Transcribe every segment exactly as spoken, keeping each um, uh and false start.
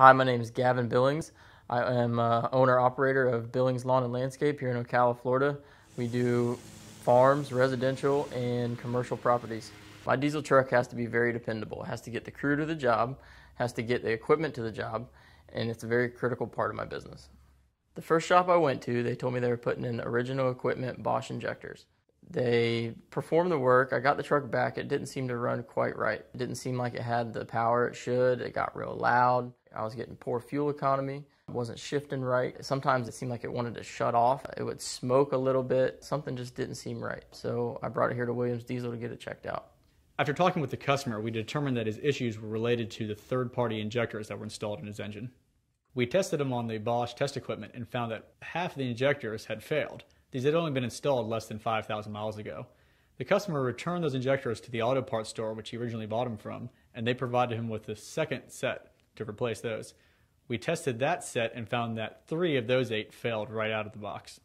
Hi, my name is Gavin Billings. I am uh, owner-operator of Billings Lawn and Landscape here in Ocala, Florida. We do farms, residential, and commercial properties. My diesel truck has to be very dependable. It has to get the crew to the job, has to get the equipment to the job, and it's a very critical part of my business. The first shop I went to, they told me they were putting in original equipment Bosch injectors. They performed the work. I got the truck back. It didn't seem to run quite right. It didn't seem like it had the power it should. It got real loud. I was getting poor fuel economy. It wasn't shifting right. Sometimes it seemed like it wanted to shut off. It would smoke a little bit. Something just didn't seem right. So I brought it here to Williams Diesel to get it checked out. After talking with the customer, we determined that his issues were related to the third-party injectors that were installed in his engine. We tested them on the Bosch test equipment and found that half of the injectors had failed. These had only been installed less than five thousand miles ago. The customer returned those injectors to the auto parts store, which he originally bought them from, and they provided him with a second set to replace those. We tested that set and found that three of those eight failed right out of the box.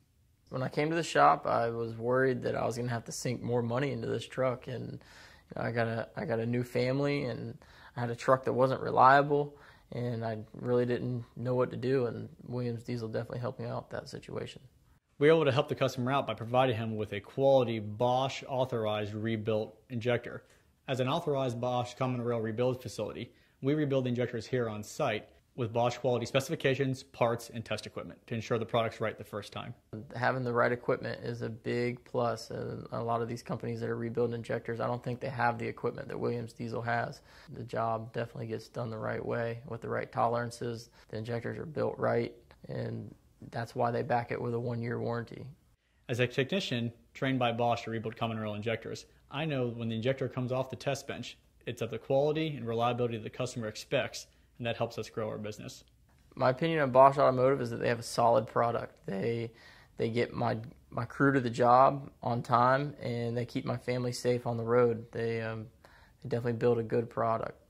When I came to the shop, I was worried that I was going to have to sink more money into this truck, and you know, I got a I got a new family, and I had a truck that wasn't reliable, and I really didn't know what to do. And Williams Diesel definitely helped me out with that situation. We were able to help the customer out by providing him with a quality Bosch authorized rebuilt injector. As an authorized Bosch common rail rebuild facility, we rebuild injectors here on site with Bosch quality specifications, parts, and test equipment to ensure the product's right the first time. Having the right equipment is a big plus. And a lot of these companies that are rebuilding injectors, I don't think they have the equipment that Williams Diesel has. The job definitely gets done the right way with the right tolerances. The injectors are built right, and that's why they back it with a one-year warranty. As a technician trained by Bosch to rebuild common rail injectors, I know when the injector comes off the test bench, it's of the quality and reliability the customer expects, and that helps us grow our business. My opinion on Bosch Automotive is that they have a solid product. They they get my my crew to the job on time, and they keep my family safe on the road. They, um, they definitely build a good product.